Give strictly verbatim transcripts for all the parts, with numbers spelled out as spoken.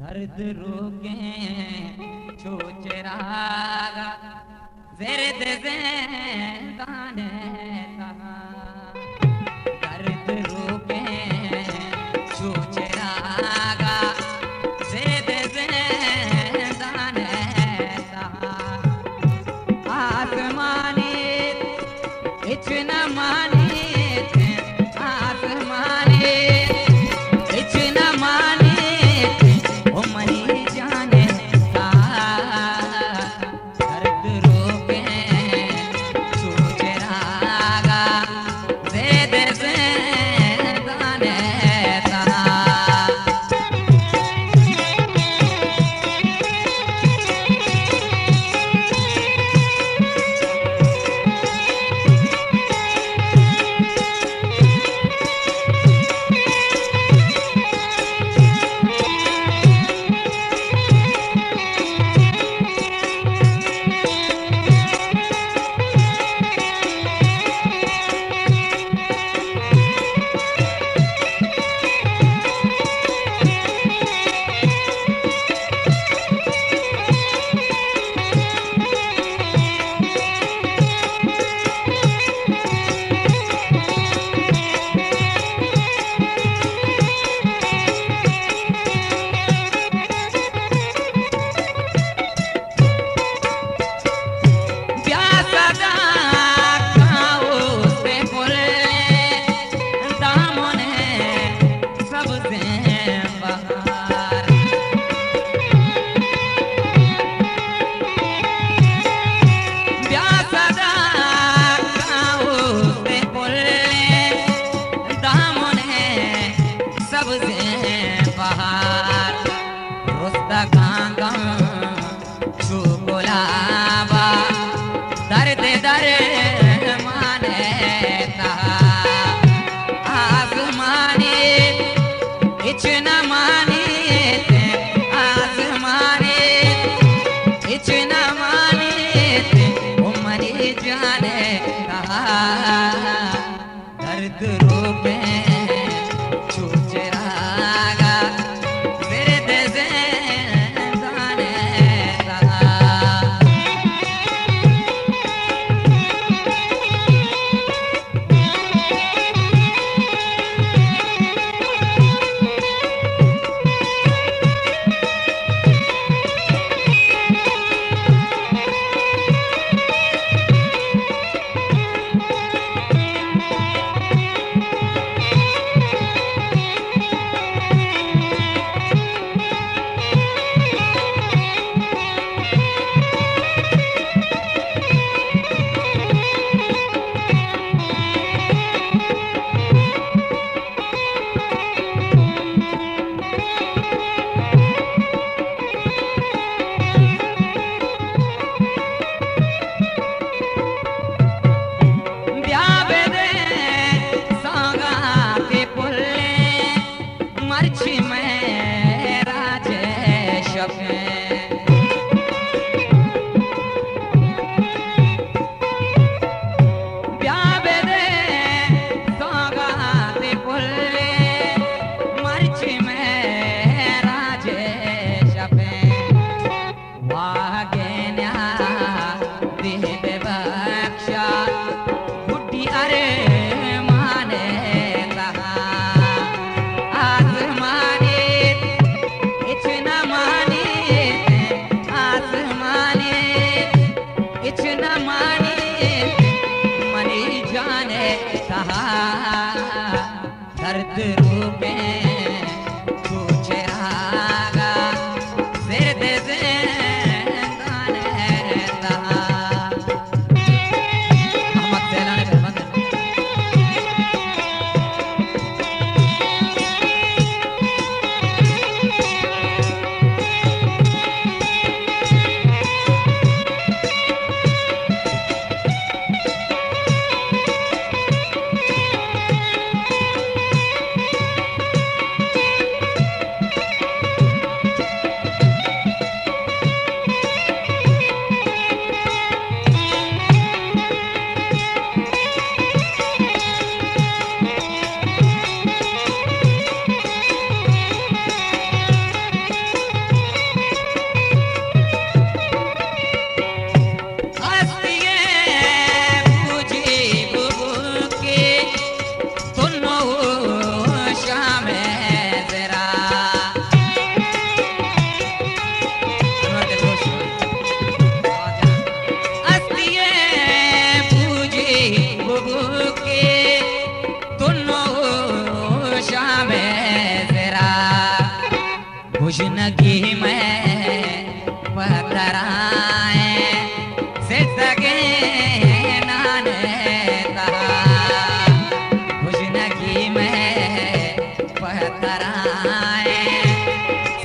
दर्द रोके छो चेरागा दर्द ज़िंदाने तहा दर्द रोके छो चेरागा दर्द ज़िंदाने तहा आसमाने इतना माने दर्द रोकें छो चेरागा दर्द ज़िंदाने तहा मोहम्मद सैलाने बंद में जरा खुशनगी में बतराए से सके नाने खुशनगी में बतराए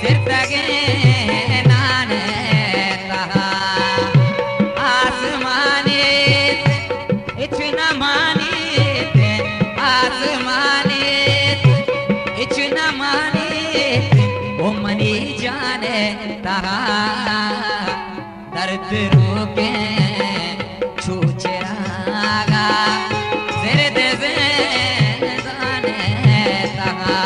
से सके नाने आसमानी इतना मानी जाने तहा दर्द रोके छो चेरागा दर्द से जाने तहा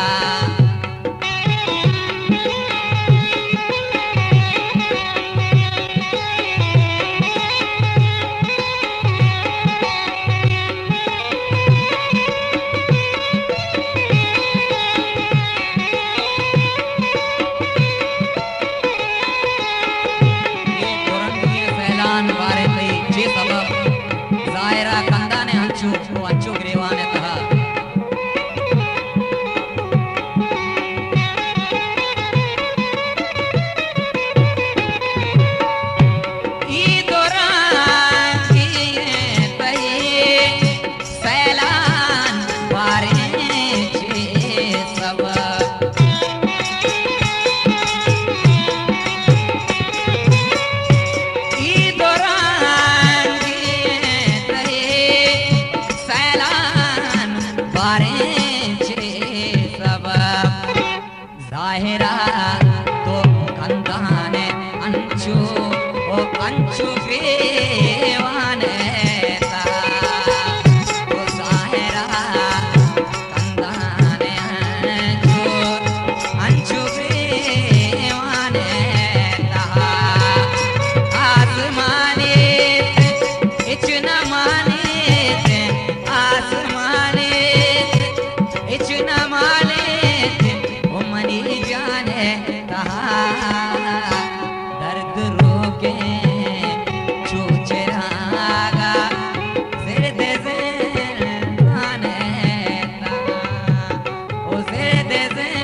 दे दे